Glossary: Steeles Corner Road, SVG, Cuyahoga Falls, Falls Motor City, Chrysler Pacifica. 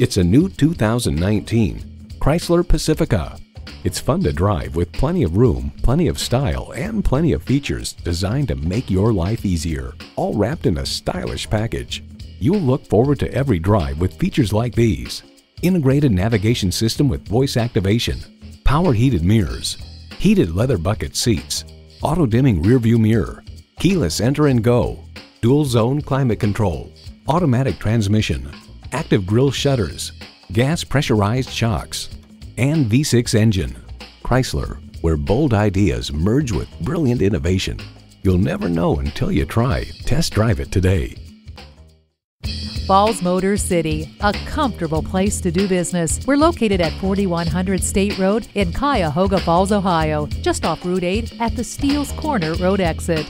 It's a new 2019 Chrysler Pacifica. It's fun to drive with plenty of room, plenty of style, and plenty of features designed to make your life easier, all wrapped in a stylish package. You'll look forward to every drive with features like these: integrated navigation system with voice activation, power heated mirrors, heated leather bucket seats, auto dimming rearview mirror, keyless enter and go, dual zone climate control, automatic transmission, active grille shutters, gas pressurized shocks, and V6 engine. Chrysler, where bold ideas merge with brilliant innovation. You'll never know until you try. Test drive it today. Falls Motor City, a comfortable place to do business. We're located at 4100 State Road in Cuyahoga Falls, Ohio, just off Route 8 at the Steeles Corner Road exit.